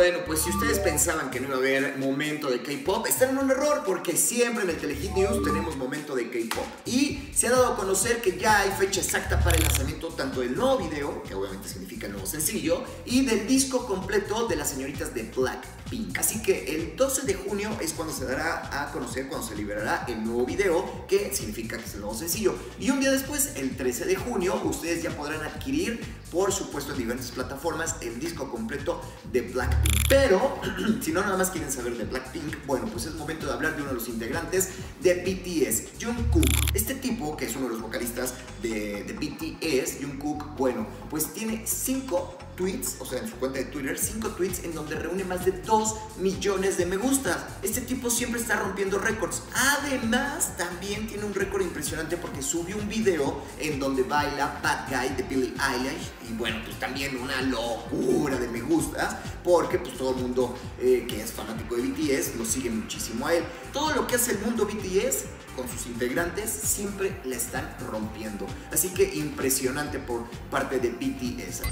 bueno, pues si ustedes pensaban que no iba a haber momento de K-Pop, están en un error, porque siempre en el Telehit News tenemos momento de K-Pop. Y se ha dado a conocer que ya hay fecha exacta para el lanzamiento tanto del nuevo video, que obviamente significa el nuevo sencillo, y del disco completo de las señoritas de Blackpink. Así que el 12 de junio es cuando se dará a conocer, cuando se liberará el nuevo video, que significa que es el nuevo sencillo. Y un día después, el 13 de junio, ustedes ya podrán adquirir, por supuesto, en diversas plataformas, el disco completo de Blackpink. Pero si no nada más quieren saber de Blackpink, bueno, pues es momento de hablar de uno de los integrantes de BTS, Jungkook. Este tipo, que es uno de los vocalistas de BTS, Jungkook, bueno, pues tiene 5 tweets, o sea, en su cuenta de Twitter, 5 tweets en donde reúne más de 2 millones de me gustas. Este tipo siempre está rompiendo récords. Además, también tiene un récord impresionante porque subió un video en donde baila Bad Guy de Billie Eilish. Y bueno, pues también una locura de me gustas, porque pues todo el mundo que es fanático de BTS lo sigue muchísimo a él. Todo lo que hace el mundo BTS con sus integrantes siempre la están rompiendo. Así que impresionante por parte de BTS.